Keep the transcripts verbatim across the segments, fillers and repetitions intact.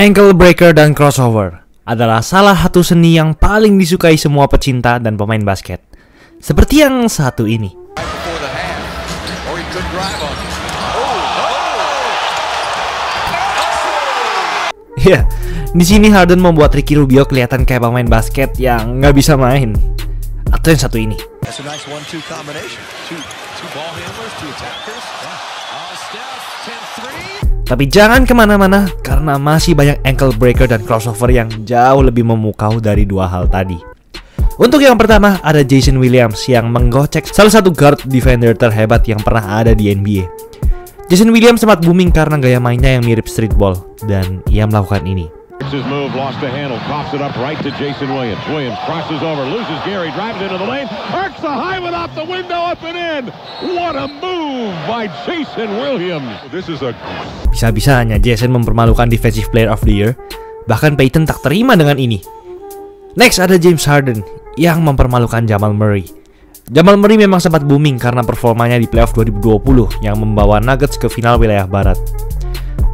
Ankle breaker dan crossover adalah salah satu seni yang paling disukai semua pecinta dan pemain basket. Seperti yang satu ini. Ya, yeah, di sini Harden membuat Ricky Rubio kelihatan kayak pemain basket yang nggak bisa main. Atau yang satu ini. Tapi jangan kemana-mana karena masih banyak ankle breaker dan crossover yang jauh lebih memukau dari dua hal tadi. Untuk yang pertama ada Jason Williams yang menggocek salah satu guard defender terhebat yang pernah ada di N B A. Jason Williams sempat booming karena gaya mainnya yang mirip streetball dan ia melakukan ini. Bisa-bisanya Jason mempermalukan Defensive Player of the Year. Bahkan Peyton tak terima dengan ini. Next ada James Harden yang mempermalukan Jamal Murray. Jamal Murray memang sempat booming karena performanya di playoff dua ribu dua puluh yang membawa Nuggets ke final wilayah barat.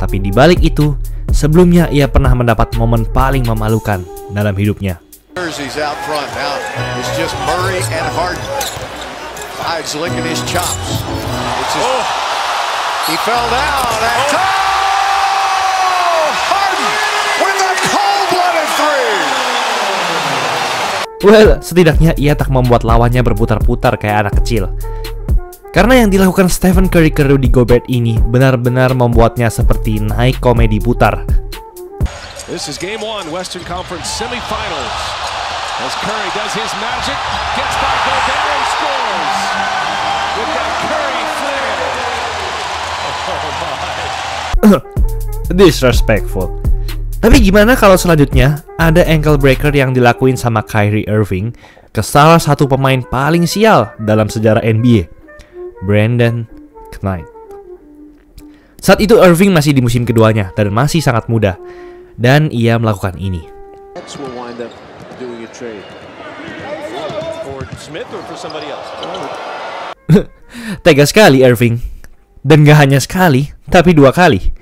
Tapi di balik itu, sebelumnya ia pernah mendapat momen paling memalukan dalam hidupnya. Well, setidaknya ia tak membuat lawannya berputar-putar kayak anak kecil. Karena yang dilakukan Stephen Curry ke Rudy Gobert ini benar-benar membuatnya seperti naik komedi putar. This is game one Western Conference semifinals. As Curry does his magic, gets by Gobert and scores. With that Curry flair. Oh my. Disrespectful. Tapi gimana kalau selanjutnya ada ankle breaker yang dilakuin sama Kyrie Irving ke salah satu pemain paling sial dalam sejarah N B A? Brandon Knight. Saat itu Irving masih di musim keduanya dan masih sangat muda, dan ia melakukan ini. Tega sekali Irving, dan gak hanya sekali, tapi dua kali.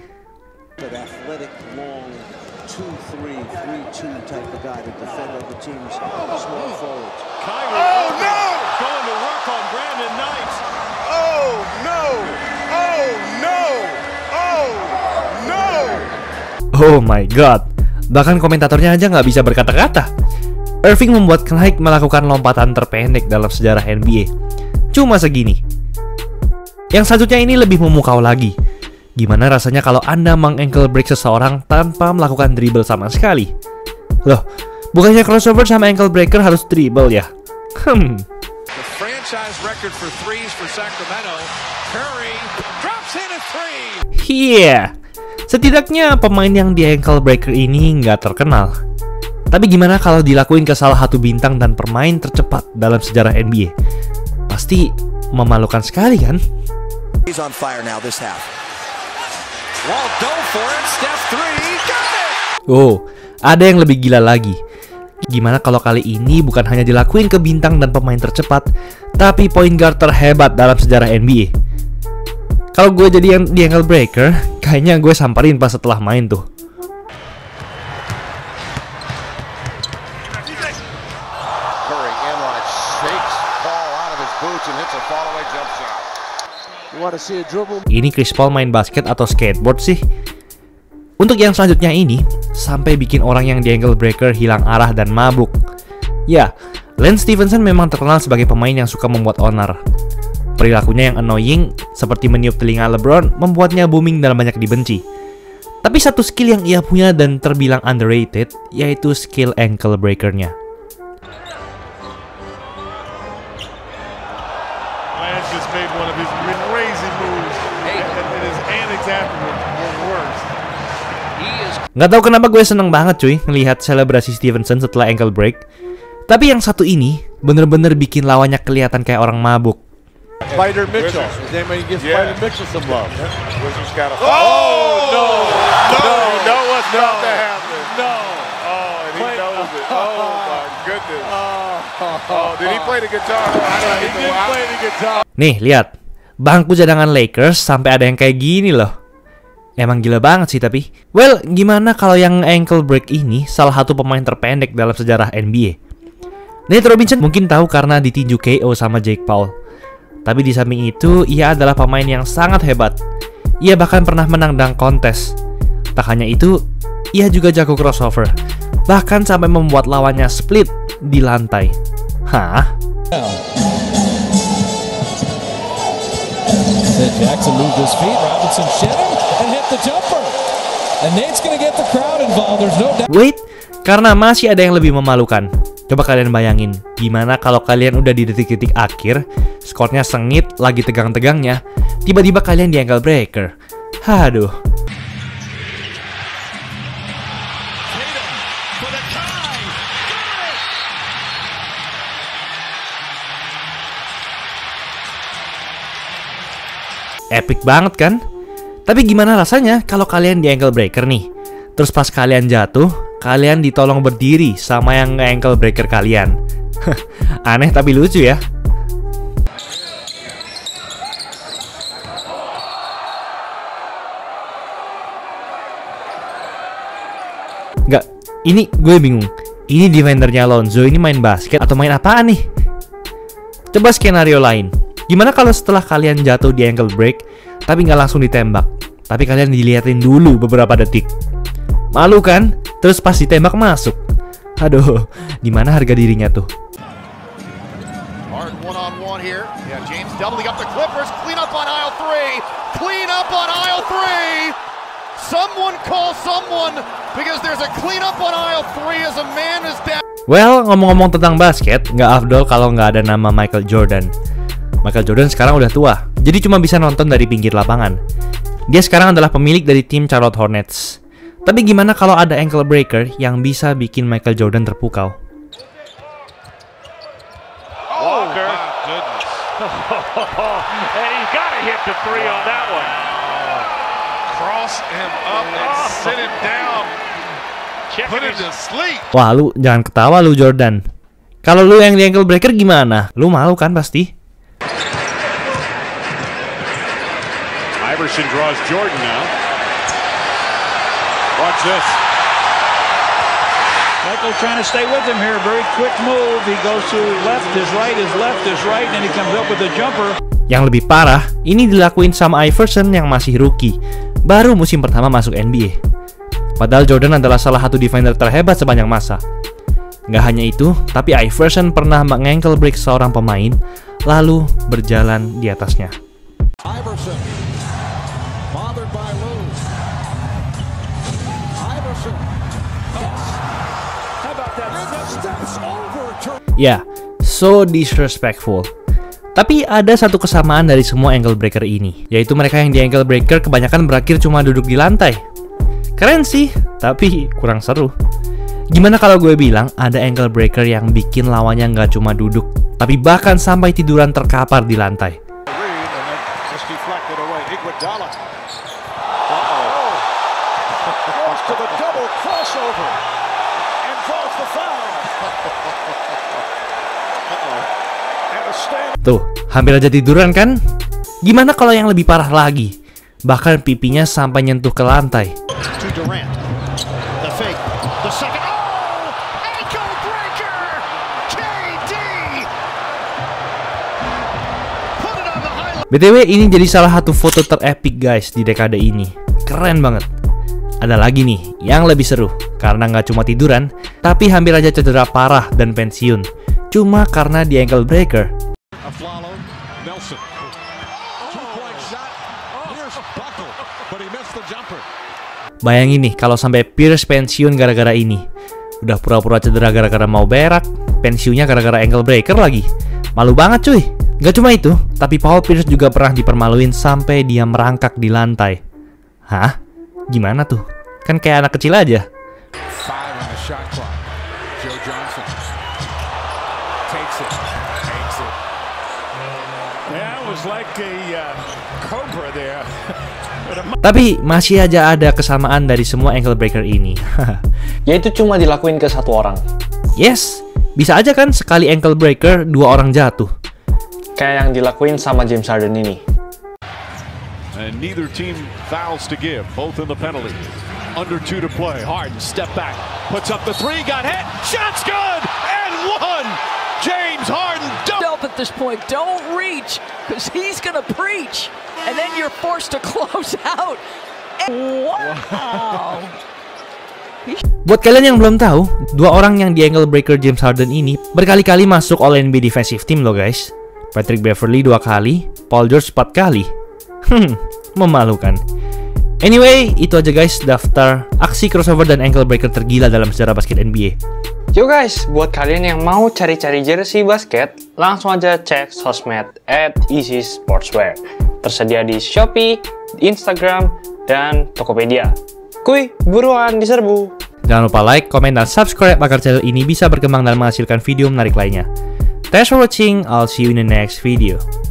Oh my god, bahkan komentatornya aja nggak bisa berkata-kata. Irving membuat Knight melakukan lompatan terpendek dalam sejarah N B A. Cuma segini. Yang selanjutnya ini lebih memukau lagi. Gimana rasanya kalau Anda meng-ankle break seseorang tanpa melakukan dribble sama sekali? Loh, bukannya crossover sama ankle breaker harus dribble ya? Hmm. The franchise record for threes for Sacramento. Curry drops in a three. Yeah. Setidaknya pemain yang di ankle breaker ini nggak terkenal. Tapi gimana kalau dilakuin ke salah satu bintang dan pemain tercepat dalam sejarah N B A? Pasti memalukan sekali kan? Oh, ada yang lebih gila lagi. Gimana kalau kali ini bukan hanya dilakuin ke bintang dan pemain tercepat, tapi point guard terhebat dalam sejarah N B A? Kalau gue jadi yang di ankle breaker, kayaknya gue samperin pas setelah main tuh. Ini Chris Paul main basket atau skateboard sih? Untuk yang selanjutnya ini, sampai bikin orang yang di ankle breaker hilang arah dan mabuk. Ya, Lance Stevenson memang terkenal sebagai pemain yang suka membuat onar. Perilakunya yang annoying, seperti meniup telinga LeBron, membuatnya booming dan banyak dibenci. Tapi satu skill yang ia punya dan terbilang underrated, yaitu skill ankle breaker-nya. Nggak tahu kenapa gue seneng banget cuy ngelihat selebrasi Stevenson setelah ankle break. Tapi yang satu ini bener-bener bikin lawannya kelihatan kayak orang mabuk. Spider Mitchell. Spider Mitchell some love. Oh no, no, no, what's about to happen? No. Oh, and he knows it. Oh my goodness. Oh, did he play the guitar? He did play the guitar. Nih lihat, bangku cadangan Lakers sampai ada yang kayak gini loh. Emang gila banget sih tapi. Well, gimana kalau yang ankle break ini salah satu pemain terpendek dalam sejarah N B A? Nate Robinson mungkin tahu karena ditinju K O sama Jake Paul. Tapi di samping itu, ia adalah pemain yang sangat hebat. Ia bahkan pernah menang dunk contest. Tak hanya itu, ia juga jago crossover. Bahkan sampai membuat lawannya split di lantai. Hah? Jackson moved his feet, Robinson shed him and hit the jumper. And Nate's gonna get the crowd involved. There's no doubt. Wait, karena masih ada yang lebih memalukan. Coba kalian bayangin, gimana kalau kalian udah di detik-detik akhir, skornya sengit, lagi tegang-tegangnya, tiba-tiba kalian di ankle breaker. Aduh. Epic banget kan? Tapi gimana rasanya kalau kalian di ankle breaker nih? Terus pas kalian jatuh, kalian ditolong berdiri sama yang ankle breaker kalian. Aneh tapi lucu ya. Nggak, ini gue bingung. Ini defendernya Lonzo ini main basket atau main apaan nih? Coba skenario lain. Gimana kalau setelah kalian jatuh di ankle break, tapi nggak langsung ditembak, tapi kalian diliatin dulu beberapa detik? Malu kan? Terus pas ditembak masuk. Aduh, di mana harga dirinya tuh? Well, ngomong-ngomong tentang basket, nggak afdol kalau nggak ada nama Michael Jordan. Michael Jordan sekarang udah tua, jadi cuma bisa nonton dari pinggir lapangan. Dia sekarang adalah pemilik dari tim Charlotte Hornets. Tapi gimana kalau ada ankle breaker yang bisa bikin Michael Jordan terpukau? Oh, wah, lu jangan ketawa lu Jordan. Kalau lu yang di ankle breaker gimana? Lu malu kan pasti? Iverson draws Jordan now. Watch this. Michael trying to stay with him here. Very quick move. He goes to left, his right, his left, his right, and he comes up with a jumper. Yang lebih parah, ini dilakuin sama Iverson yang masih rookie, baru musim pertama masuk N B A. Padahal Jordan adalah salah satu defender terhebat sepanjang masa. Nggak hanya itu, tapi Iverson pernah mengankle break seorang pemain, lalu berjalan di atasnya. Iverson. Ya, yeah, so disrespectful. Tapi ada satu kesamaan dari semua ankle breaker ini, yaitu mereka yang di ankle breaker kebanyakan berakhir cuma duduk di lantai. Keren sih, tapi kurang seru. Gimana kalau gue bilang ada ankle breaker yang bikin lawannya nggak cuma duduk, tapi bahkan sampai tiduran terkapar di lantai. Tuh, hampir aja tiduran kan? Gimana kalau yang lebih parah lagi? Bahkan pipinya sampai nyentuh ke lantai. B T W ini jadi salah satu foto terepik guys di dekade ini. Keren banget. Ada lagi nih yang lebih seru, karena nggak cuma tiduran, tapi hampir aja cedera parah dan pensiun, cuma karena di ankle breaker. Bayangin nih kalau sampai Pierce pensiun gara-gara ini. Udah pura-pura cedera gara-gara mau berak, pensiunnya gara-gara ankle breaker lagi. Malu banget cuy. Gak cuma itu, tapi Paul Pierce juga pernah dipermaluin sampai dia merangkak di lantai. Hah? Gimana tuh? Kan kayak anak kecil aja. Joe Johnson takes it. Takes it. Yeah, it was like a cobra there. Tapi masih aja ada kesamaan dari semua ankle breaker ini. Yaitu cuma dilakuin ke satu orang. Yes, bisa aja kan sekali ankle breaker dua orang jatuh. Kayak yang dilakuin sama James Harden ini. and neither team fouls to give, both in the penalty. Under two to play. Harden, step back, puts up the three, got hit, shot's good, and one! James Harden double up at this point. Don't reach, because he's going to preach, and then you're forced to close out. And wow! Buat kalian yang belum tahu, dua orang yang di angle breaker James Harden ini berkali-kali masuk All N B A Defensive Team loh guys. Patrick Beverly dua kali, Paul George empat kali. Hmm, memalukan. Anyway, itu aja guys daftar aksi crossover dan ankle breaker tergila dalam sejarah basket N B A. Yo guys, buat kalian yang mau cari-cari jersey basket, langsung aja cek sosmed at Easy Sportswear. Tersedia di Shopee, Instagram, dan Tokopedia. Kuy, buruan diserbu. Jangan lupa like, komen, dan subscribe agar channel ini bisa berkembang dan menghasilkan video menarik lainnya. Thanks for watching, I'll see you in the next video.